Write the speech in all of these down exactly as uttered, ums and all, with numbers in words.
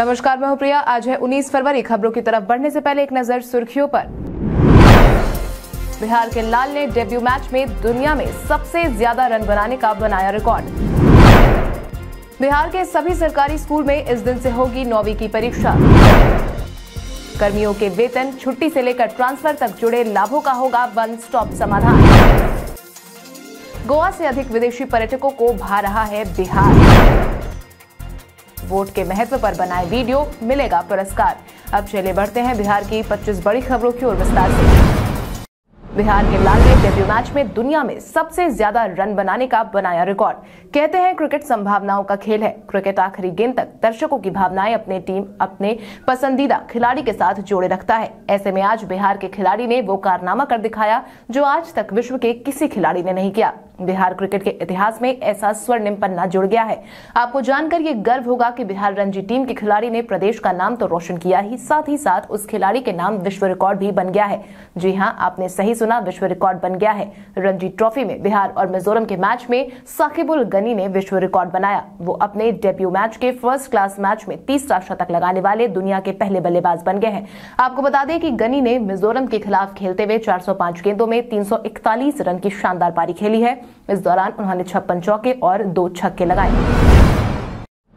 नमस्कार, मैं हूं प्रिया। आज है उन्नीस फरवरी। खबरों की तरफ बढ़ने से पहले एक नजर सुर्खियों पर। बिहार के लाल ने डेब्यू मैच में दुनिया में सबसे ज्यादा रन बनाने का बनाया रिकॉर्ड। बिहार के सभी सरकारी स्कूल में इस दिन से होगी नौवीं की परीक्षा। कर्मियों के वेतन, छुट्टी से लेकर ट्रांसफर तक जुड़े लाभों का होगा वन स्टॉप समाधान। गोवा से अधिक विदेशी पर्यटकों को भा रहा है बिहार। वोट के महत्व पर बनाए वीडियो, मिलेगा पुरस्कार। अब चले बढ़ते हैं बिहार की पच्चीस बड़ी खबरों की ओर विस्तार से। बिहार के लाल ने डेब्यू मैच में दुनिया में सबसे ज्यादा रन बनाने का बनाया रिकॉर्ड। कहते हैं क्रिकेट संभावनाओं का खेल है। क्रिकेट आखिरी गेंद तक दर्शकों की भावनाएं अपने टीम अपने पसंदीदा खिलाड़ी के साथ जोड़े रखता है। ऐसे में आज बिहार के खिलाड़ी ने वो कारनामा कर दिखाया जो आज तक विश्व के किसी खिलाड़ी ने नहीं किया। बिहार क्रिकेट के इतिहास में ऐसा स्वर्णिम पन्ना जुड़ गया है। आपको जानकर ये गर्व होगा कि बिहार रणजी टीम के खिलाड़ी ने प्रदेश का नाम तो रोशन किया ही, साथ ही साथ उस खिलाड़ी के नाम विश्व रिकॉर्ड भी बन गया है। जी हाँ, आपने सही सुना, विश्व रिकॉर्ड बन गया है। रणजी ट्रॉफी में बिहार और मिजोरम के मैच में साकिबुल गनी ने विश्व रिकॉर्ड बनाया। वो अपने डेब्यू मैच के फर्स्ट क्लास मैच में तीसरा शतक लगाने वाले दुनिया के पहले बल्लेबाज बन गए हैं। आपको बता दें कि गनी ने मिजोरम के खिलाफ खेलते हुए चार सौ पाँच गेंदों में तीन सौ इकतालीस रन की शानदार पारी खेली है। इस दौरान उन्होंने छप्पन चौके और दो छक्के लगाए।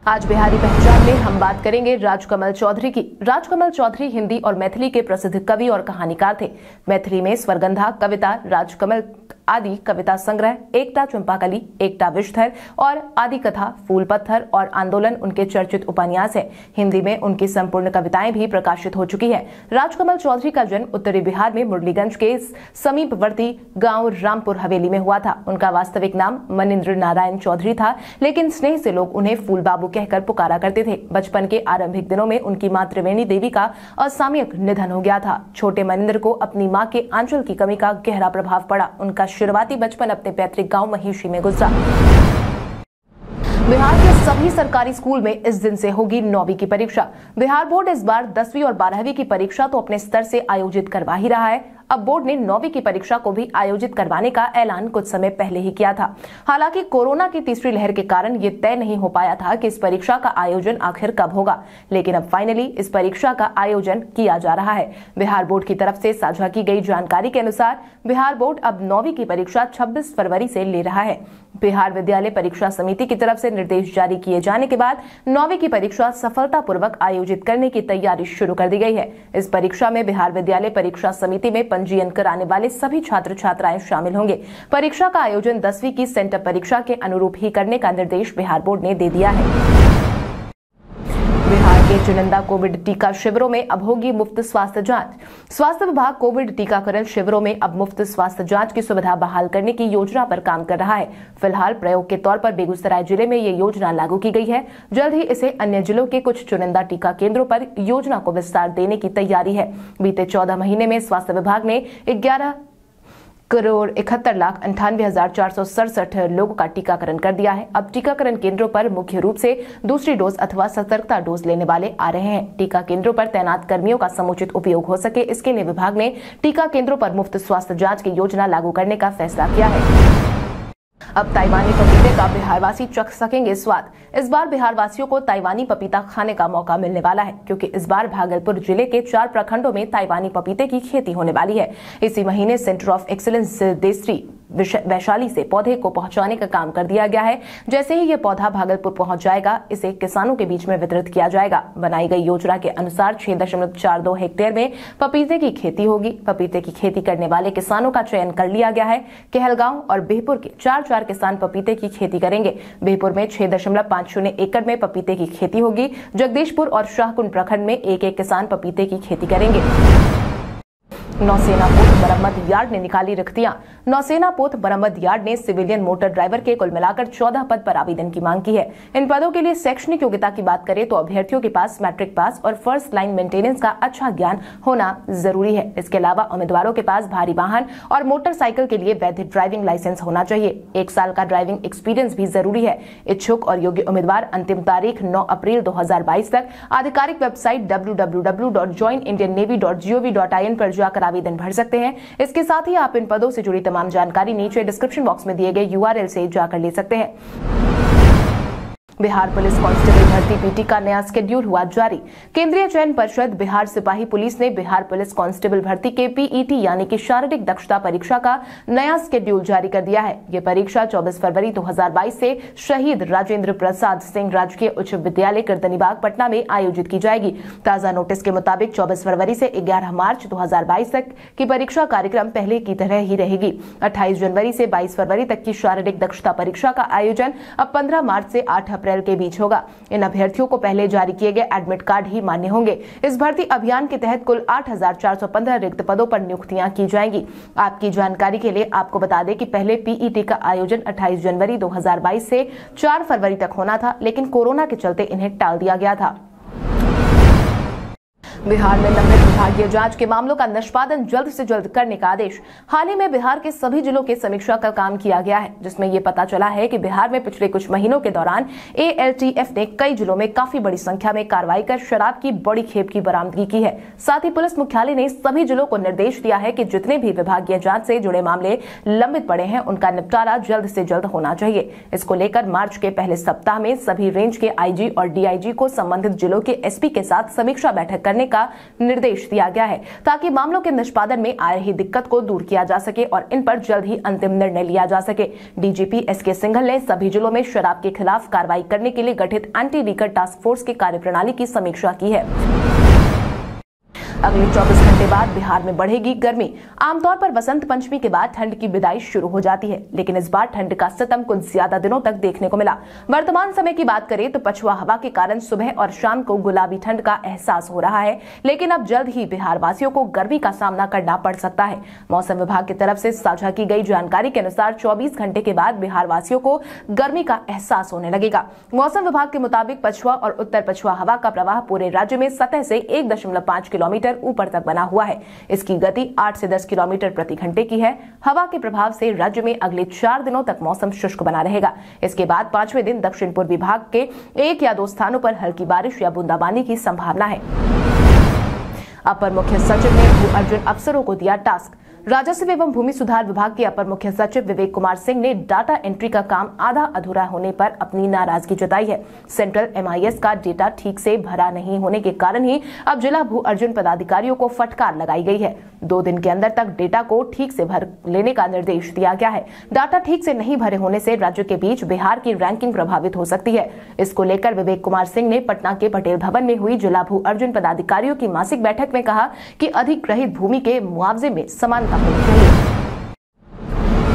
आज बिहारी पहचान में हम बात करेंगे राजकमल चौधरी की। राजकमल चौधरी हिंदी और मैथिली के प्रसिद्ध कवि और कहानीकार थे। मैथिली में स्वर्गंधा कविता, राजकमल आदि कविता संग्रह, एकटा चुम्पाकली, एकटा विषधर और आदि कथा, फूल पत्थर और आंदोलन उनके चर्चित उपन्यास है। हिंदी में उनकी संपूर्ण कविताएं भी प्रकाशित हो चुकी है। राजकमल चौधरी का जन्म उत्तरी बिहार में मुरलीगंज के समीपवर्ती गांव रामपुर हवेली में हुआ था। उनका वास्तविक नाम मनिन्द्र नारायण चौधरी था, लेकिन स्नेह से लोग उन्हें फूल बाबू कहकर पुकारा करते थे। बचपन के आरंभिक दिनों में उनकी मां त्रिवेणी देवी का असामयिक निधन हो गया था। छोटे मनिन्द्र को अपनी मां के आंचल की कमी का गहरा प्रभाव पड़ा। उनका शुरुआती बचपन अपने पैतृक गांव महीशी में गुजरा। बिहार के सभी सरकारी स्कूल में इस दिन से होगी नौवीं की परीक्षा। बिहार बोर्ड इस बार दसवीं और बारहवीं की परीक्षा तो अपने स्तर से आयोजित करवा ही रहा है। अब बोर्ड ने नौवीं की परीक्षा को भी आयोजित करवाने का ऐलान कुछ समय पहले ही किया था। हालांकि कोरोना की तीसरी लहर के कारण ये तय नहीं हो पाया था कि इस परीक्षा का आयोजन आखिर कब होगा, लेकिन अब फाइनली इस परीक्षा का आयोजन किया जा रहा है। बिहार बोर्ड की तरफ से साझा की गई जानकारी के अनुसार बिहार बोर्ड अब नौवीं की परीक्षा छब्बीस फरवरी से ले रहा है। बिहार विद्यालय परीक्षा समिति की तरफ से निर्देश जारी किए जाने के बाद नौवीं की परीक्षा सफलतापूर्वक आयोजित करने की तैयारी शुरू कर दी गई है। इस परीक्षा में बिहार विद्यालय परीक्षा समिति में पंजीयन कराने वाले सभी छात्र छात्राएं शामिल होंगे। परीक्षा का आयोजन दसवीं की सेंटर परीक्षा के अनुरूप ही करने का निर्देश बिहार बोर्ड ने दे दिया है। बिहार के चुनिंदा कोविड टीका शिविरों में अब होगी मुफ्त स्वास्थ्य जांच। स्वास्थ्य विभाग कोविड टीकाकरण शिविरों में अब मुफ्त स्वास्थ्य जांच की सुविधा बहाल करने की योजना पर काम कर रहा है। फिलहाल प्रयोग के तौर पर बेगूसराय जिले में ये योजना लागू की गई है। जल्द ही इसे अन्य जिलों के कुछ चुनिंदा टीका केंद्रों पर योजना को विस्तार देने की तैयारी है। बीते चौदह महीने में स्वास्थ्य विभाग ने ग्यारह करोड़ इकहत्तर लाख अंठानवे हजार चार सौ सड़सठ लोगों का टीकाकरण कर दिया है। अब टीकाकरण केंद्रों पर मुख्य रूप से दूसरी डोज अथवा सतर्कता डोज लेने वाले आ रहे हैं। टीका केंद्रों पर तैनात कर्मियों का समुचित उपयोग हो सके, इसके लिए विभाग ने टीका केंद्रों पर मुफ्त स्वास्थ्य जांच की योजना लागू करने का फैसला किया है। अब ताइवानी पपीते का बिहारवासी चख सकेंगे स्वाद। इस बार बिहार वासियों को ताइवानी पपीता खाने का मौका मिलने वाला है, क्योंकि इस बार भागलपुर जिले के चार प्रखंडों में ताइवानी पपीते की खेती होने वाली है। इसी महीने centre of excellence Desari Vaishali से पौधे को पहुंचाने का काम कर दिया गया है। जैसे ही यह पौधा भागलपुर पहुंच जाएगा, इसे किसानों के बीच में वितरित किया जाएगा। बनाई गई योजना के अनुसार छह दशमलव चार दो हेक्टेयर में पपीते की खेती होगी। पपीते की खेती करने वाले किसानों का चयन कर लिया गया है। कहलगांव और बेहपुर के चार चार किसान पपीते की खेती करेंगे। बेहपुर में छह दशमलव पांच शून्य एकड़ में पपीते की खेती होगी। जगदीशपुर और शाहकुंड प्रखंड में एक एक किसान पपीते की खेती करेंगे। नौसेना पोत मरम्मत यार्ड ने निकाली रिक्तियां। नौसेना पोत मरम्मत यार्ड ने सिविलियन मोटर ड्राइवर के कुल मिलाकर चौदह पद पर आवेदन की मांग की है। इन पदों के लिए शैक्षणिक योग्यता की बात करें तो अभ्यर्थियों के पास मैट्रिक पास और फर्स्ट लाइन मेंटेनेंस का अच्छा ज्ञान होना जरूरी है। इसके अलावा उम्मीदवारों के पास भारी वाहन और मोटरसाइकिल के लिए वैध ड्राइविंग लाइसेंस होना चाहिए। एक साल का ड्राइविंग एक्सपीरियंस भी जरूरी है। इच्छुक और योग्य उम्मीदवार अंतिम तारीख नौ अप्रैल दो हजार बाईस तक आधिकारिक website W W W dot join Indian navy dot G O V dot I N पर जाकर आवेदन भर सकते हैं। इसके साथ ही आप इन पदों से जुड़ी तमाम जानकारी नीचे डिस्क्रिप्शन बॉक्स में दिए गए यूआरएल से जाकर ले सकते हैं। बिहार पुलिस कांस्टेबल भर्ती पीटी का नया स्केड्यूल हुआ जारी। केंद्रीय चयन परिषद बिहार सिपाही पुलिस ने बिहार पुलिस कांस्टेबल भर्ती के पीईटी यानी कि शारीरिक दक्षता परीक्षा का नया स्केड्यूल जारी कर दिया है। ये परीक्षा चौबीस फरवरी दो हज़ार बाईस से शहीद राजेंद्र प्रसाद सिंह राजकीय उच्च विद्यालय गर्दनीबाग पटना में आयोजित की जाएगी। ताजा नोटिस के मुताबिक चौबीस फरवरी से ग्यारह मार्च दो हजार बाईस तक की परीक्षा कार्यक्रम पहले की तरह ही रहेगी। अट्ठाईस जनवरी से बाईस फरवरी तक की शारीरिक दक्षता परीक्षा का आयोजन अब पंद्रह मार्च से आठ अप्रैल के बीच होगा। इन अभ्यर्थियों को पहले जारी किए गए एडमिट कार्ड ही मान्य होंगे। इस भर्ती अभियान के तहत कुल आठ हज़ार चार सौ पंद्रह रिक्त पदों पर नियुक्तियां की जाएंगी। आपकी जानकारी के लिए आपको बता दें कि पहले पीईटी का आयोजन अट्ठाईस जनवरी दो हज़ार बाईस से चार फरवरी तक होना था, लेकिन कोरोना के चलते इन्हें टाल दिया गया था। बिहार में लंबित विभागीय जांच के मामलों का निष्पादन जल्द से जल्द करने का आदेश। हाल ही में बिहार के सभी जिलों के समीक्षा का काम किया गया है, जिसमें ये पता चला है कि बिहार में पिछले कुछ महीनों के दौरान एएलटीएफ ने कई जिलों में काफी बड़ी संख्या में कार्रवाई कर शराब की बड़ी खेप की बरामदगी की है। साथ ही पुलिस मुख्यालय ने सभी जिलों को निर्देश दिया है कि जितने भी विभागीय जाँच से जुड़े मामले लंबित पड़े हैं, उनका निपटारा जल्द से जल्द होना चाहिए। इसको लेकर मार्च के पहले सप्ताह में सभी रेंज के आईजी और डीआईजी को संबंधित जिलों के एसपी के साथ समीक्षा बैठक करने का निर्देश दिया गया है, ताकि मामलों के निष्पादन में आ रही दिक्कत को दूर किया जा सके और इन पर जल्द ही अंतिम निर्णय लिया जा सके। डीजीपी एसके सिंघल ने सभी जिलों में शराब के खिलाफ कार्रवाई करने के लिए गठित एंटी लीकर टास्क फोर्स की कार्यप्रणाली की समीक्षा की है। अगले चौबीस घंटे बाद बिहार में बढ़ेगी गर्मी। आमतौर पर बसंत पंचमी के बाद ठंड की विदाई शुरू हो जाती है, लेकिन इस बार ठंड का सितम कुछ ज्यादा दिनों तक देखने को मिला। वर्तमान समय की बात करें तो पछुआ हवा के कारण सुबह और शाम को गुलाबी ठंड का एहसास हो रहा है, लेकिन अब जल्द ही बिहार वासियों को गर्मी का सामना करना पड़ सकता है। मौसम विभाग की तरफ से साझा की गई जानकारी के अनुसार चौबीस घंटे के बाद बिहार वासियों को गर्मी का एहसास होने लगेगा। मौसम विभाग के मुताबिक पछुआ और उत्तर पछुआ हवा का प्रवाह पूरे राज्य में सतह से एक दशमलव पांच किलोमीटर ऊपर तक बना हुआ है। इसकी गति आठ से दस किलोमीटर प्रति घंटे की है। हवा के प्रभाव से राज्य में अगले चार दिनों तक मौसम शुष्क बना रहेगा। इसके बाद पांचवें दिन दक्षिण पूर्वी भाग के एक या दो स्थानों पर हल्की बारिश या बूंदाबांदी की संभावना है। अपर मुख्य सचिव ने भू अर्जन अफसरों को दिया टास्क। राजस्व एवं भूमि सुधार विभाग के अपर मुख्य सचिव विवेक कुमार सिंह ने डाटा एंट्री का काम आधा अधूरा होने पर अपनी नाराजगी जताई है। सेंट्रल एमआईएस का डेटा ठीक से भरा नहीं होने के कारण ही अब जिला भू अर्जन पदाधिकारियों को फटकार लगाई गई है। दो दिन के अंदर तक डेटा को ठीक से भर लेने का निर्देश दिया गया है। डाटा ठीक से नहीं भरे होने से राज्य के बीच बिहार की रैंकिंग प्रभावित हो सकती है। इसको लेकर विवेक कुमार सिंह ने पटना के पटेल भवन में हुई जिला भू अर्जन पदाधिकारियों की मासिक बैठक में कहा कि अधिग्रहित भूमि के मुआवजे में समानता।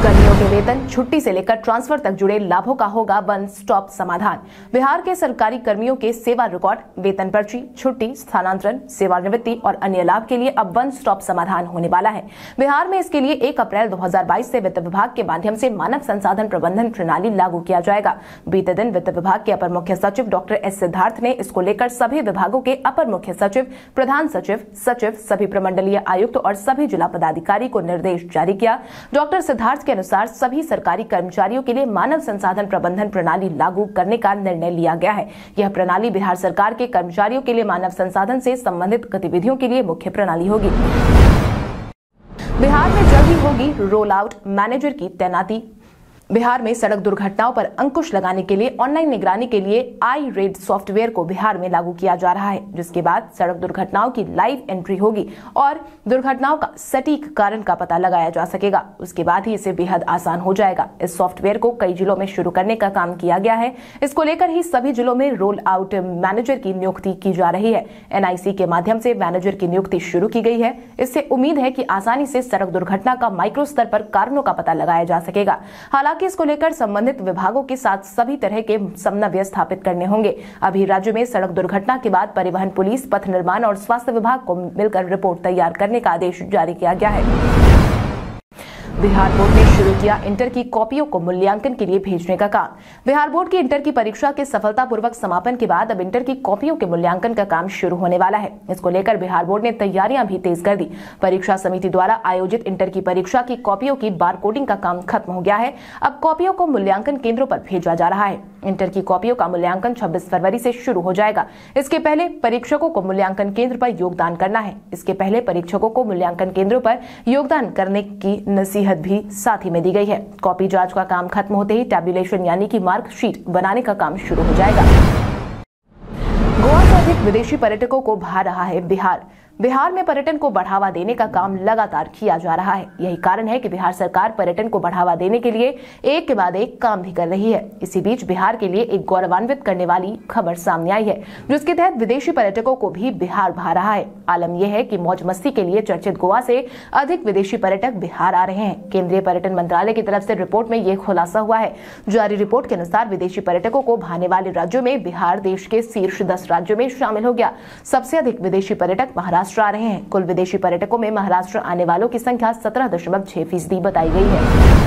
कर्मियों के वेतन, छुट्टी से लेकर ट्रांसफर तक जुड़े लाभों का होगा वन स्टॉप समाधान। बिहार के सरकारी कर्मियों के सेवा रिकॉर्ड, वेतन पर्ची, छुट्टी, स्थानांतरण, सेवानिवृत्ति और अन्य लाभ के लिए अब वन स्टॉप समाधान होने वाला है। बिहार में इसके लिए एक अप्रैल दो हज़ार बाईस से वित्त विभाग के माध्यम से मानव संसाधन प्रबंधन प्रणाली लागू किया जाएगा। बीते दिन वित्त विभाग के अपर मुख्य सचिव डॉक्टर एस सिद्धार्थ ने इसको लेकर सभी विभागों के अपर मुख्य सचिव, प्रधान सचिव, सचिव, सभी प्रमंडलीय आयुक्त और सभी जिला पदाधिकारी को निर्देश जारी किया। डॉक्टर सिद्धार्थ के अनुसार सभी सरकारी कर्मचारियों के लिए मानव संसाधन प्रबंधन प्रणाली लागू करने का निर्णय लिया गया है। यह प्रणाली बिहार सरकार के कर्मचारियों के लिए मानव संसाधन से संबंधित गतिविधियों के लिए मुख्य प्रणाली होगी। बिहार में जल्द ही होगी रोल आउट मैनेजर की तैनाती। बिहार में सड़क दुर्घटनाओं पर अंकुश लगाने के लिए ऑनलाइन निगरानी के लिए आई रेड सॉफ्टवेयर को बिहार में लागू किया जा रहा है, जिसके बाद सड़क दुर्घटनाओं की लाइव एंट्री होगी और दुर्घटनाओं का सटीक कारण का पता लगाया जा सकेगा। उसके बाद ही इसे बेहद आसान हो जाएगा। इस सॉफ्टवेयर को कई जिलों में शुरू करने का काम किया गया है। इसको लेकर ही सभी जिलों में रोल आउट मैनेजर की नियुक्ति की जा रही है। एनआईसी के माध्यम से मैनेजर की नियुक्ति शुरू की गई है। इससे उम्मीद है कि आसानी से सड़क दुर्घटना का माइक्रो स्तर पर कारणों का पता लगाया जा सकेगा। हालांकि कि इसको लेकर संबंधित विभागों के साथ सभी तरह के समन्वय स्थापित करने होंगे। अभी राज्य में सड़क दुर्घटना के बाद परिवहन, पुलिस, पथ निर्माण और स्वास्थ्य विभाग को मिलकर रिपोर्ट तैयार करने का आदेश जारी किया गया है। बिहार बोर्ड ने शुरू किया इंटर की कॉपियों को मूल्यांकन के लिए भेजने का काम। बिहार बोर्ड की इंटर की परीक्षा के सफलतापूर्वक समापन के बाद अब इंटर की कॉपियों के मूल्यांकन का काम शुरू होने वाला है। इसको लेकर बिहार बोर्ड ने तैयारियां भी तेज कर दी। परीक्षा समिति द्वारा आयोजित इंटर की परीक्षा की कॉपियों की बारकोडिंग का काम खत्म हो गया है। अब कॉपियों को मूल्यांकन केंद्रों पर भेजा जा रहा है। इंटर की कॉपियों का मूल्यांकन छब्बीस फरवरी से शुरू हो जाएगा। इसके पहले परीक्षकों को मूल्यांकन केंद्र पर योगदान करना है। इसके पहले परीक्षकों को मूल्यांकन केंद्रों पर योगदान करने की नसीहत सेहत भी साथी में दी गई है। कॉपी जांच का काम खत्म होते ही टैब्यूलेशन यानी कि मार्कशीट बनाने का काम शुरू हो जाएगा। गोवा से अधिक विदेशी पर्यटकों को भा रहा है बिहार। बिहार में पर्यटन को बढ़ावा देने का काम लगातार किया जा रहा है। यही कारण है कि बिहार सरकार पर्यटन को बढ़ावा देने के लिए एक के बाद एक काम भी कर रही है। इसी बीच बिहार के लिए एक गौरवान्वित करने वाली खबर सामने आई है, जिसके तहत विदेशी पर्यटकों को भी बिहार भा रहा है। आलम यह है कि मौज मस्ती के लिए चर्चित गोवा से अधिक विदेशी पर्यटक बिहार आ रहे हैं। केंद्रीय पर्यटन मंत्रालय की तरफ से रिपोर्ट में यह खुलासा हुआ है। जारी रिपोर्ट के अनुसार विदेशी पर्यटकों को भाने वाले राज्यों में बिहार देश के शीर्ष दस राज्यों में शामिल हो गया। सबसे अधिक विदेशी पर्यटक महाराष्ट्र आ रहे हैं। कुल विदेशी पर्यटकों में महाराष्ट्र आने वालों की संख्या सत्रह दशमलव छह फीसदी बताई गई है।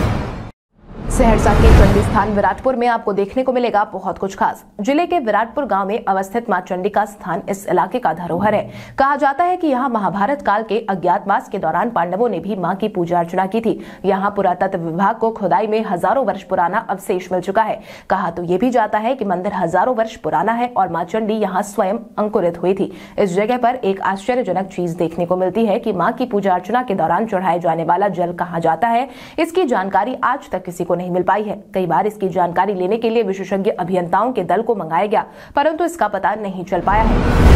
सहरसा के चंडी स्थान विराटपुर में आपको देखने को मिलेगा बहुत कुछ खास। जिले के विराटपुर गांव में अवस्थित मां चंडी का स्थान इस इलाके का धरोहर है। कहा जाता है कि यहां महाभारत काल के अज्ञातवास के दौरान पांडवों ने भी मां की पूजा अर्चना की थी। यहां पुरातत्व विभाग को खुदाई में हजारों वर्ष पुराना अवशेष मिल चुका है। कहा तो ये भी जाता है कि मंदिर हजारों वर्ष पुराना है और मां चंडी यहाँ स्वयं अंकुरित हुई थी। इस जगह पर एक आश्चर्यजनक चीज देखने को मिलती है कि मां की पूजा अर्चना के दौरान चढ़ाए जाने वाला जल कहाँ जाता है, इसकी जानकारी आज तक किसी को नहीं मिल पाई है। कई बार इसकी जानकारी लेने के लिए विशेषज्ञ अभियंताओं के दल को मंगाया गया, परंतु इसका पता नहीं चल पाया है।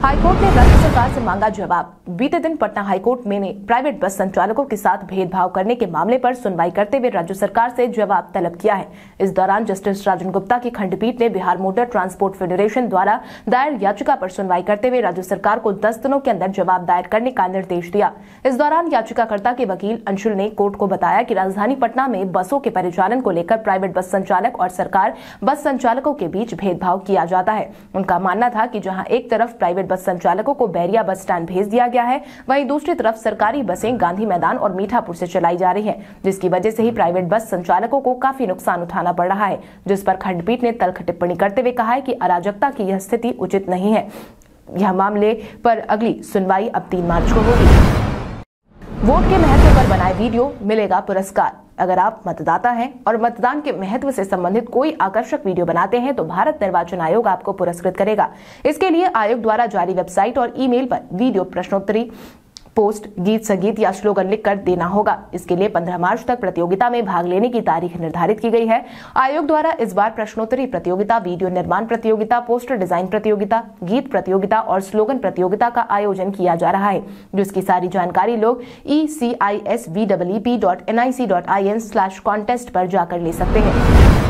हाईकोर्ट ने राज्य सरकार से मांगा जवाब। बीते दिन पटना हाईकोर्ट में ने प्राइवेट बस संचालकों के साथ भेदभाव करने के मामले पर सुनवाई करते हुए राज्य सरकार से जवाब तलब किया है। इस दौरान जस्टिस राजन गुप्ता की खंडपीठ ने बिहार मोटर ट्रांसपोर्ट फेडरेशन द्वारा दायर याचिका पर सुनवाई करते हुए राज्य सरकार को दस दिनों के अंदर जवाब दायर करने का निर्देश दिया। इस दौरान याचिकाकर्ता के वकील अंशुल ने कोर्ट को बताया कि राजधानी पटना में बसों के परिचालन को लेकर प्राइवेट बस संचालक और सरकार बस संचालकों के बीच भेदभाव किया जाता है। उनका मानना था कि जहाँ एक तरफ प्राइवेट बस संचालकों को बैरिया बस स्टैंड भेज दिया गया है, वहीं दूसरी तरफ सरकारी बसें गांधी मैदान और मीठापुर से चलाई जा रही हैं, जिसकी वजह से ही प्राइवेट बस संचालकों को काफी नुकसान उठाना पड़ रहा है। जिस पर खंडपीठ ने तल्ख टिप्पणी करते हुए कहा है कि अराजकता की यह स्थिति उचित नहीं है। यह मामले पर अगली सुनवाई अब तीन मार्च को होगी। वोट के महत्व पर बनाए वीडियो, मिलेगा पुरस्कार। अगर आप मतदाता हैं और मतदान के महत्व से संबंधित कोई आकर्षक वीडियो बनाते हैं तो भारत निर्वाचन आयोग आपको पुरस्कृत करेगा। इसके लिए आयोग द्वारा जारी वेबसाइट और ईमेल पर वीडियो, प्रश्नोत्तरी, पोस्ट, गीत संगीत या स्लोगन लिख कर देना होगा। इसके लिए पंद्रह मार्च तक प्रतियोगिता में भाग लेने की तारीख निर्धारित की गई है। आयोग द्वारा इस बार प्रश्नोत्तरी प्रतियोगिता, वीडियो निर्माण प्रतियोगिता, पोस्टर डिजाइन प्रतियोगिता, गीत प्रतियोगिता और स्लोगन प्रतियोगिता का आयोजन किया जा रहा है, जिसकी सारी जानकारी लोग E C I S V W P dot N I C dot I N slash contest पर जाकर ले सकते हैं।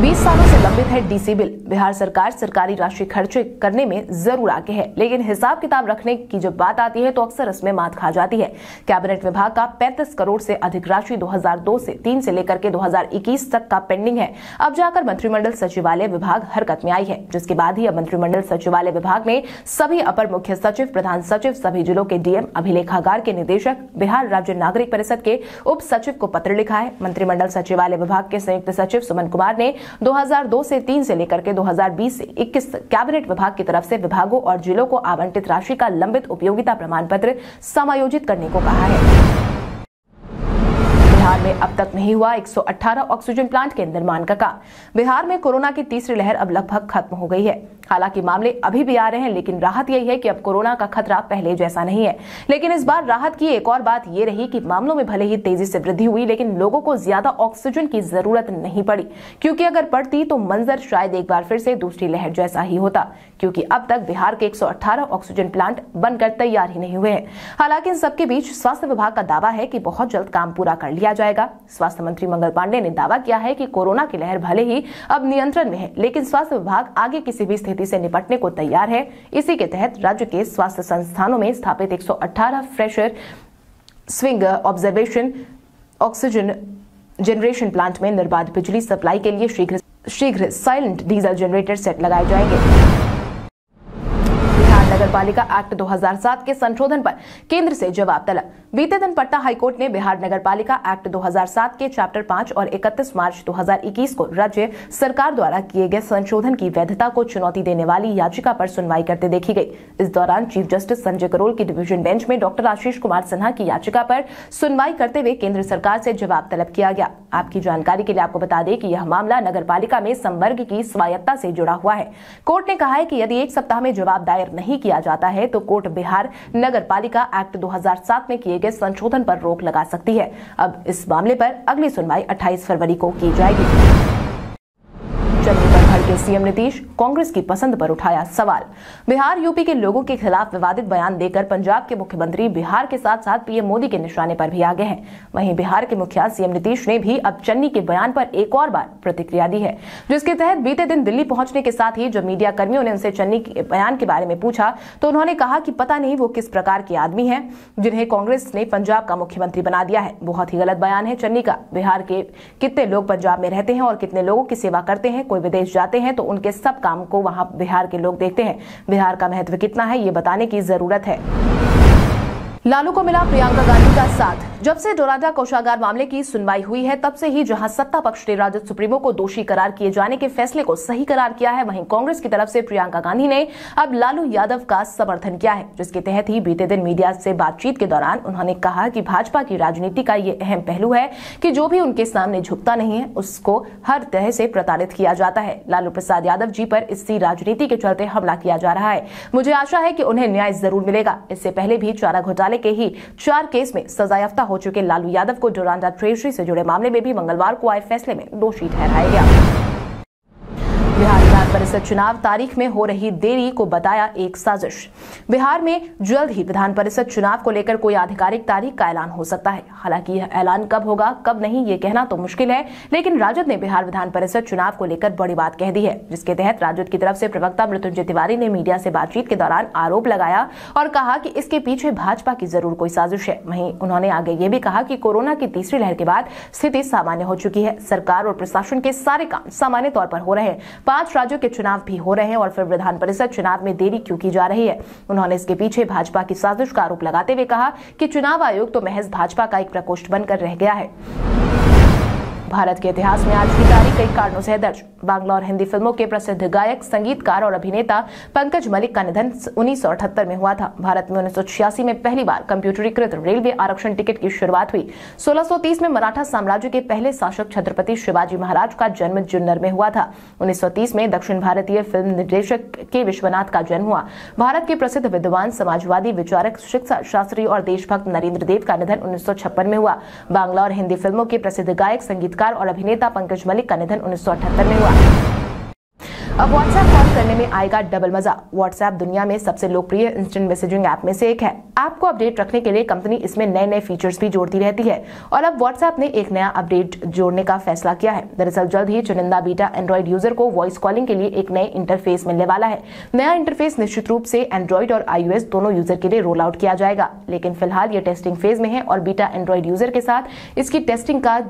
बीस सालों से लंबित है डीसी बिल। बिहार सरकार सरकारी राशि खर्च करने में जरूर आगे है, लेकिन हिसाब किताब रखने की जब बात आती है तो अक्सर इसमें मात खा जाती है। कैबिनेट विभाग का पैंतीस करोड़ से अधिक राशि दो हज़ार दो से तीन से लेकर के दो हज़ार इक्कीस तक का पेंडिंग है। अब जाकर मंत्रिमंडल सचिवालय विभाग हरकत में आई है, जिसके बाद ही अब मंत्रिमंडल सचिवालय विभाग में सभी अपर मुख्य सचिव, प्रधान सचिव, सभी जिलों के डीएम, अभिलेखागार के निदेशक, बिहार राज्य नागरिक परिषद के उप सचिव को पत्र लिखा है। मंत्रिमंडल सचिवालय विभाग के संयुक्त सचिव सुमन कुमार ने दो हज़ार दो से तीन से लेकर के दो हज़ार बीस से इक्कीस कैबिनेट विभाग की तरफ से विभागों और जिलों को आवंटित राशि का लंबित उपयोगिता प्रमाण पत्र समायोजित करने को कहा है। बिहार में अब तक नहीं हुआ एक सौ अठारह ऑक्सीजन प्लांट के निर्माण का काम। बिहार में कोरोना की तीसरी लहर अब लगभग खत्म हो गई है। हालांकि मामले अभी भी आ रहे हैं, लेकिन राहत यही है कि अब कोरोना का खतरा पहले जैसा नहीं है। लेकिन इस बार राहत की एक और बात ये रही कि मामलों में भले ही तेजी से वृद्धि हुई, लेकिन लोगों को ज्यादा ऑक्सीजन की जरूरत नहीं पड़ी, क्योंकि अगर पड़ती तो मंजर शायद एक बार फिर से दूसरी लहर जैसा ही होता, क्योंकि अब तक बिहार के एक सौ अठारह ऑक्सीजन प्लांट बनकर तैयार ही नहीं हुए हैं। हालांकि इन सबके बीच स्वास्थ्य विभाग का दावा है कि बहुत जल्द काम पूरा कर लिया जाएगा। स्वास्थ्य मंत्री मंगल पांडेय ने दावा किया है कि कोरोना की लहर भले ही अब नियंत्रण में है, लेकिन स्वास्थ्य विभाग आगे किसी भी स्थिति से निपटने को तैयार है। इसी के तहत राज्य के स्वास्थ्य संस्थानों में स्थापित एक सौ अठारह pressure swing adsorption oxygen generation plant में निर्बाध बिजली सप्लाई के लिए शीघ्र शीघ्र साइलेंट डीजल जनरेटर सेट लगाए जाएंगे। नगरपालिका एक्ट दो हज़ार सात के संशोधन पर केंद्र से जवाब तलब। बीते दिन पटना हाईकोर्ट ने बिहार नगरपालिका एक्ट दो हज़ार सात के चैप्टर पाँच और इकतीस मार्च दो हज़ार इक्कीस को राज्य सरकार द्वारा किए गए संशोधन की वैधता को चुनौती देने वाली याचिका पर सुनवाई करते देखी गई। इस दौरान चीफ जस्टिस संजय करोल की डिवीजन बेंच में डॉक्टर आशीष कुमार सिन्हा की याचिका पर सुनवाई करते हुए केंद्र सरकार से जवाब तलब किया गया। आपकी जानकारी के लिए आपको बता दें कि यह मामला नगरपालिका में संवर्ग की स्वायत्ता से जुड़ा हुआ है। कोर्ट ने कहा है कि यदि एक सप्ताह में जवाब दायर नहीं किया किया जाता है तो कोर्ट बिहार नगर पालिका एक्ट दो हज़ार सात में किए गए संशोधन पर रोक लगा सकती है। अब इस मामले पर अगली सुनवाई अट्ठाईस फरवरी को की जाएगी। सीएम नीतीश कांग्रेस की पसंद पर उठाया सवाल। बिहार यूपी के लोगों के खिलाफ विवादित बयान देकर पंजाब के मुख्यमंत्री बिहार के साथ साथ पीएम मोदी के निशाने पर भी आ गए हैं। वहीं बिहार के मुखिया सीएम नीतीश ने भी अब चन्नी के बयान पर एक और बार प्रतिक्रिया दी है, जिसके तहत बीते दिन दिल्ली पहुंचने के साथ ही जब मीडिया कर्मियों ने उनसे चन्नी के बयान के बारे में पूछा तो उन्होंने कहा कि पता नहीं वो किस प्रकार के आदमी है जिन्हें कांग्रेस ने पंजाब का मुख्यमंत्री बना दिया है। बहुत ही गलत बयान है चन्नी का। बिहार के कितने लोग पंजाब में रहते हैं और कितने लोगों की सेवा करते हैं, कोई विदेश जाते हैं तो उनके सब काम को वहां बिहार के लोग देखते हैं। बिहार का महत्व कितना है ये बताने की जरूरत है। लालू को मिला प्रियंका गांधी का साथ। जब से डोराडा कोषागार मामले की सुनवाई हुई है तब से ही जहां सत्ता पक्ष ने राजद सुप्रीमो को दोषी करार किए जाने के फैसले को सही करार किया है, वहीं कांग्रेस की तरफ से प्रियंका गांधी ने अब लालू यादव का समर्थन किया है, जिसके तहत ही बीते दिन मीडिया से बातचीत के दौरान उन्होंने कहा कि भाजपा की राजनीति का ये अहम पहलू है कि जो भी उनके सामने झुकता नहीं है उसको हर तरह से प्रताड़ित किया जाता है। लालू प्रसाद यादव जी पर इसी राजनीति के चलते हमला किया जा रहा है। मुझे आशा है कि उन्हें न्याय जरूर मिलेगा। इससे पहले भी चारा घोटाला के ही चार केस में सजायाफ्ता हो चुके लालू यादव को डोरांडा ट्रेजरी से जुड़े मामले में भी मंगलवार को आए फैसले में दोषी ठहराया गया। बिहार विधान परिषद चुनाव तारीख में हो रही देरी को बताया एक साजिश। बिहार में जल्द ही विधान परिषद चुनाव को लेकर कोई आधिकारिक तारीख का ऐलान हो सकता है। हालांकि यह ऐलान कब होगा कब नहीं ये कहना तो मुश्किल है, लेकिन राजद ने बिहार विधान परिषद चुनाव को लेकर बड़ी बात कह दी है, जिसके तहत राजद की तरफ से प्रवक्ता मृत्युंजय तिवारी ने मीडिया से बातचीत के दौरान आरोप लगाया और कहा कि इसके पीछे भाजपा की जरूर कोई साजिश है। वहीं उन्होंने आगे ये भी कहा कि कोरोना की तीसरी लहर के बाद स्थिति सामान्य हो चुकी है, सरकार और प्रशासन के सारे काम सामान्य तौर पर हो रहे हैं, पांच राज्यों के चुनाव भी हो रहे हैं और फिर विधान परिषद चुनाव में देरी क्यों की जा रही है। उन्होंने इसके पीछे भाजपा की साजिश का आरोप लगाते हुए कहा कि चुनाव आयोग तो महज भाजपा का एक प्रकोष्ठ बनकर रह गया है। भारत के इतिहास में आज की तारीख कई कारणों से दर्ज। बांग्ला और हिंदी फिल्मों के प्रसिद्ध गायक, संगीतकार और अभिनेता पंकज मलिक का निधन उन्नीस सौ अठहत्तर में हुआ था। भारत में उन्नीस सौ छियासी में पहली बार कंप्यूटरीकृत रेलवे आरक्षण टिकट की शुरुआत हुई। सोलह सौ तीस में मराठा साम्राज्य के पहले शासक छत्रपति शिवाजी महाराज का जन्म जुन्नर में हुआ था। उन्नीस सौ तीस में दक्षिण भारतीय फिल्म निर्देशक के विश्वनाथ का जन्म हुआ। भारत के प्रसिद्ध विद्वान, समाजवादी, विचारक, शिक्षा शास्त्री और देशभक्त नरेन्द्र देव का निधन उन्नीस सौ छप्पन में हुआ। बांग्ला और हिंदी फिल्मों के प्रसिद्ध गायक, संगीत और अभिनेता पंकज मलिक का निधन उन्नीस सौ अठहत्तर में हुआ। अब व्हाट्सएप कॉल करने में आएगा डबल मजा। व्हाट्सएप दुनिया में सबसे लोकप्रिय इंस्टेंट मैसेजिंग ऐप में से एक है। ऐप को अपडेट रखने के लिए कंपनी इसमें नए नए फीचर्स भी जोड़ती रहती है और अब व्हाट्सएप ने एक नया अपडेट जोड़ने का फैसला किया है। दरअसल जल्द ही चुनिंदा बीटा एंड्रॉइड यूजर को वॉइस कॉलिंग के लिए एक नए इंटरफेस मिलने वाला है। नया इंटरफेस निश्चित रूप से एंड्रॉइड और आईओएस दोनों यूजर के लिए रोल आउट किया जाएगा, लेकिन फिलहाल ये टेस्टिंग फेज में है और बीटा एंड्रॉइड यूजर के साथ इसकी टेस्टिंग का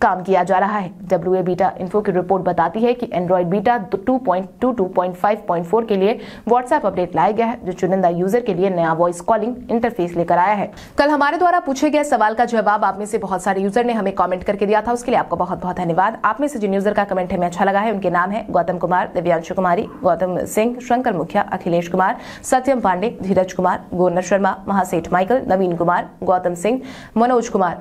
काम किया जा रहा है। डब्ल्यू ए बीटा इन्फो की रिपोर्ट बताती है कि Android beta two point two two point five point four के लिए व्हाट्सएप अपडेट लाया गया है, जो चुनिंदा यूजर के लिए नया वॉइस कॉलिंग इंटरफेस लेकर आया है। कल हमारे द्वारा पूछे गए सवाल का जवाब आप में से बहुत सारे यूजर ने हमें कमेंट करके दिया था, उसके लिए आपको बहुत बहुत धन्यवाद। आप में से जिन यूजर का कमेंट हमें अच्छा लगा है उनके नाम है गौतम कुमार, दिव्यांशु कुमारी, गौतम सिंह, शंकर मुखिया, अखिलेश कुमार, सत्यम पांडे, धीरज कुमार, गोनर शर्मा, महासेठ माइकल, नवीन कुमार, गौतम सिंह, मनोज कुमार।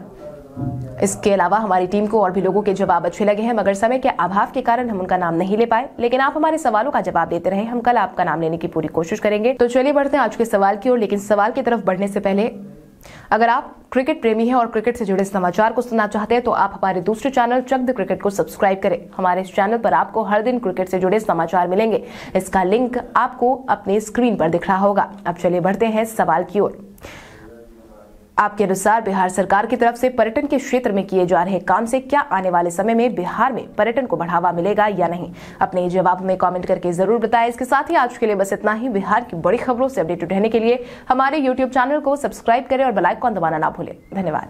इसके अलावा हमारी टीम को और भी लोगों के जवाब अच्छे लगे हैं, मगर समय के अभाव के कारण हम उनका नाम नहीं ले पाए, लेकिन आप हमारे सवालों का जवाब देते रहे। हम कल आपका नाम लेने की पूरी कोशिश करेंगे। तो चलिए बढ़ते हैं आज के सवाल की ओर, लेकिन सवाल की तरफ बढ़ने से पहले अगर आप क्रिकेट प्रेमी हैं और क्रिकेट से जुड़े समाचार को सुनना चाहते हैं तो आप हमारे दूसरे चैनल चक द क्रिकेट को सब्सक्राइब करें। हमारे इस चैनल पर आपको हर दिन क्रिकेट से जुड़े समाचार मिलेंगे। इसका लिंक आपको अपने स्क्रीन पर दिख रहा होगा। अब चलिए बढ़ते हैं सवाल की ओर। आपके अनुसार बिहार सरकार की तरफ से पर्यटन के क्षेत्र में किए जा रहे काम से क्या आने वाले समय में बिहार में पर्यटन को बढ़ावा मिलेगा या नहीं? अपने जवाब में कमेंट करके जरूर बताएं। इसके साथ ही आज के लिए बस इतना ही। बिहार की बड़ी खबरों से अपडेटेड रहने के लिए हमारे यूट्यूब चैनल को सब्सक्राइब करें और बेल आइकॉन दबाना ना भूलें। धन्यवाद।